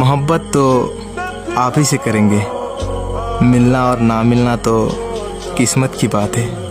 मोहब्बत तो आप ही से करेंगे, मिलना और ना मिलना तो किस्मत की बात है।